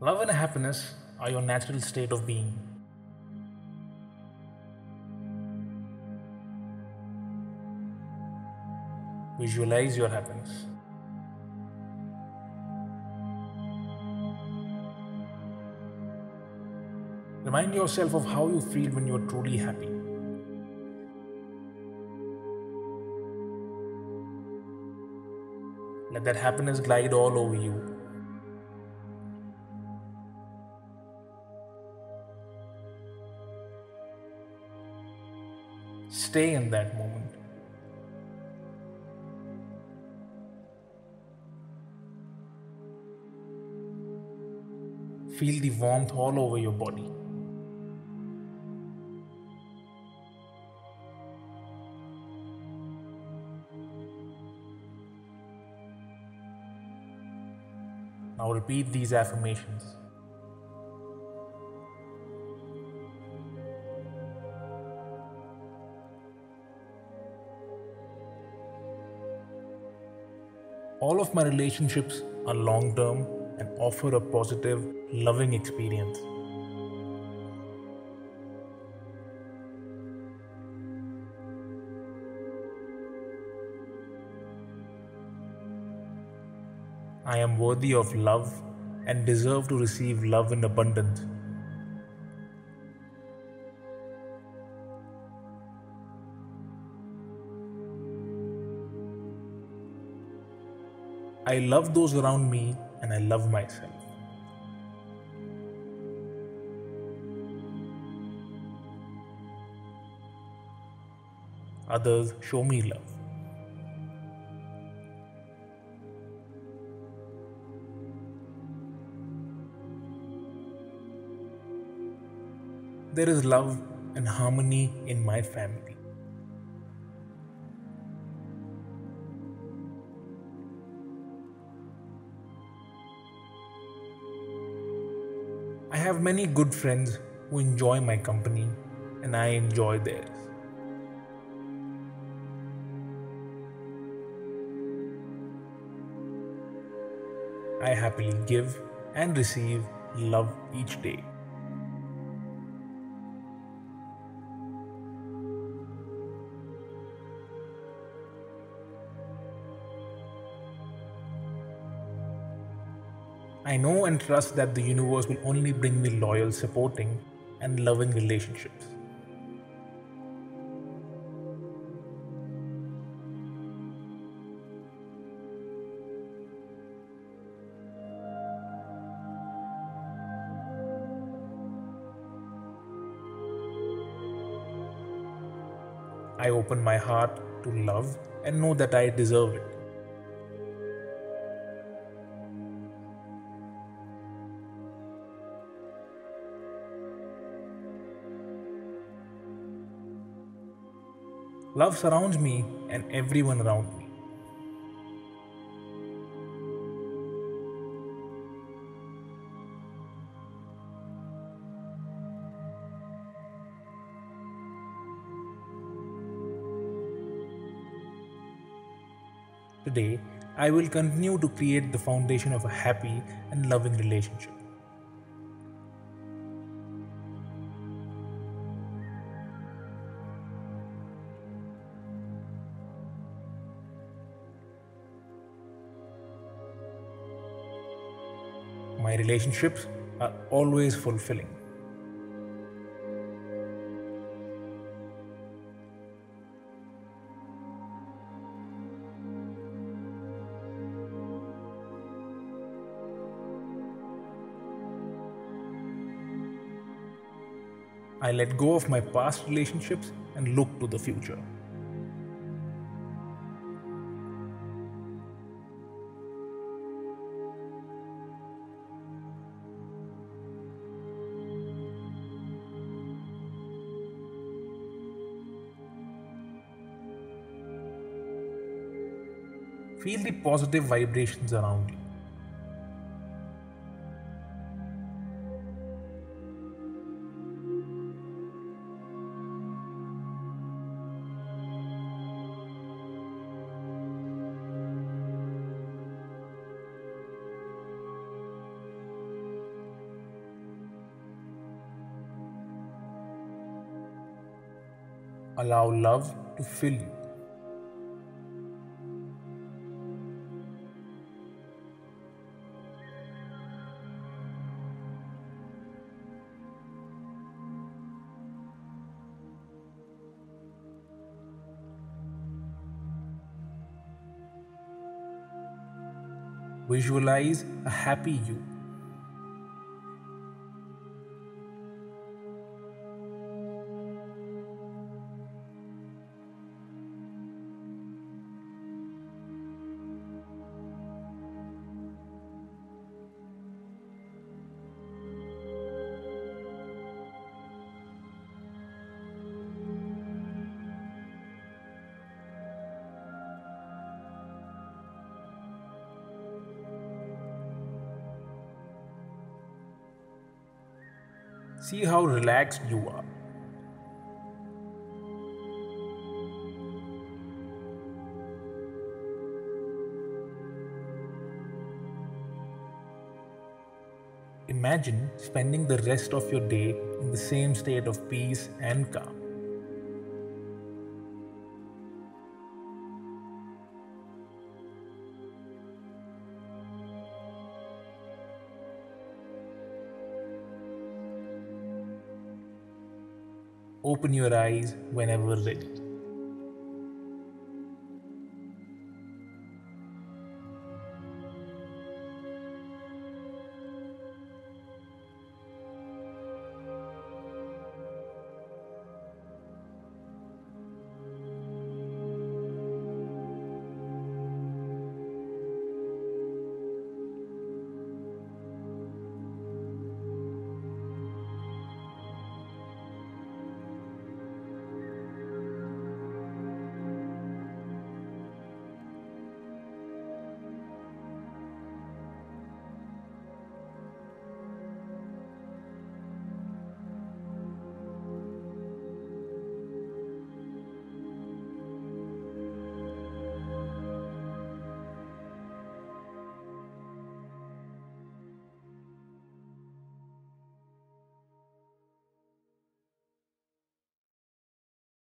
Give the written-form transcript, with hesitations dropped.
Love and happiness are your natural state of being. Visualize your happiness. Remind yourself of how you feel when you are truly happy. Let that happiness glide all over you. Stay in that moment. Feel the warmth all over your body. Now repeat these affirmations. All of my relationships are long-term and offer a positive, loving experience. I am worthy of love and deserve to receive love in abundance. I love those around me and I love myself. Others show me love. There is love and harmony in my family. I have many good friends who enjoy my company and I enjoy theirs. I happily give and receive love each day. I know and trust that the universe will only bring me loyal, supporting, and loving relationships. I open my heart to love and know that I deserve it. Love surrounds me and everyone around me. Today, I will continue to create the foundation of a happy and loving relationship. My relationships are always fulfilling. I let go of my past relationships and look to the future. Feel the positive vibrations around you. Allow love to fill you. Visualize a happy you. See how relaxed you are. Imagine spending the rest of your day in the same state of peace and calm. Open your eyes whenever ready.